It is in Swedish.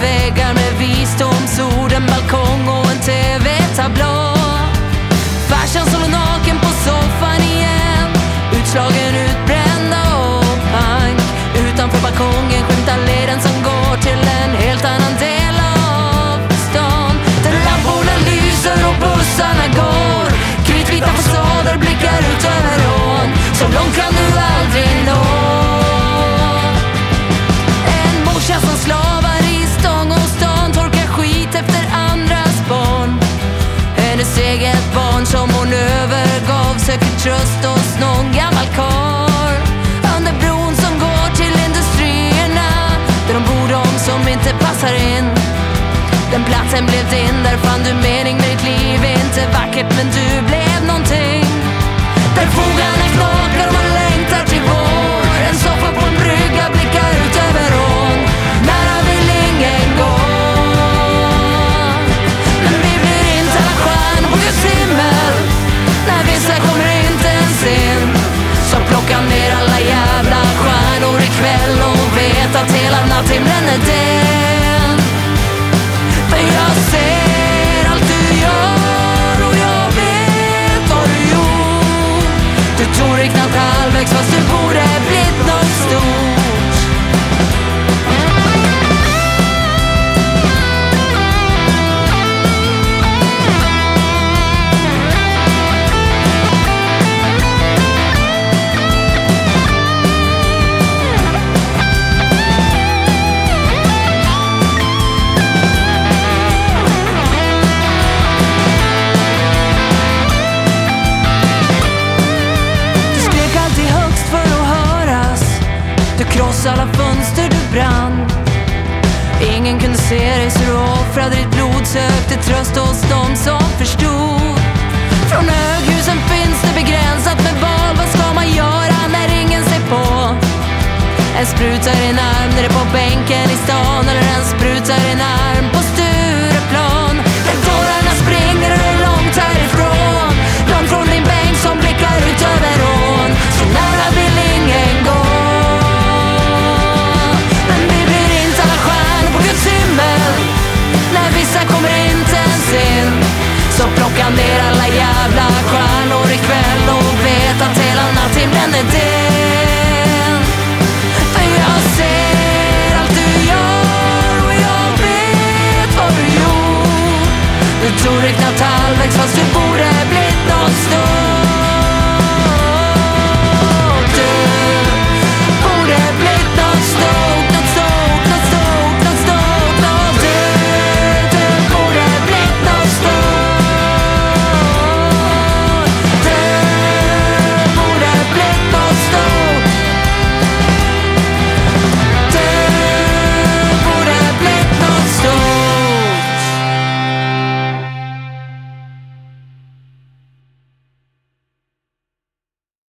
väggar med visdomsord, en balkong och en tv-tablå. Farsan står naken på soffan igen, utslagen, utbrända och pank. Utanför balkongen skymtar leden som går till en helt annan del av stan, där lamporna lyser och bussarna går. Kritvita fasader blickar ut över ån, så långt kan du aldrig nå. En morsa som slavar i stång och stan, torkar skit efter andras barn. Hennes eget barn som hon övergav söker tröst hos någon gammal karl. Under bron som går till industrierna, där de bor de som inte passar in. Den platsen blev din, där fann du mening med ditt liv. Inte vackert men du blev någonting. Där fogarna knakar och man längtar till vår. En soffa på en brygga blickar ut över ån. Nära vill ingen gå, men vi blir inte alla stjärn på Guds himmel. När vissa kommer inte ens in, så plocka ner alla jävla stjärnor ikväll och vet att hela natthimlen är det. Jag ser allt du gör och jag vet vad du gjort. Du tog dig knappt halvvägs fast du borde blivit något stort. Alla fönster du brann, ingen kunde se dig, så du offrade ditt blod. Sökte tröst hos dem som förstod. Från höghusen finns det begränsat med val. Vad ska man göra när ingen ser på? En sprutar i en arm nere på bänken i stan, eller en sprutar i en arm på Stureplan. Där tårarna springer och är långt härifrån, långt från din bänk som blickar ut över ån. Så nära vill ingen gå, när vissa kommer inte ens in, så plocka ner alla jävla stjärnor ikväll och vet att hela natthimlen är din. För jag ser allt du gör och jag vet vad du gjort. Du tog dig knappt halvvägs fast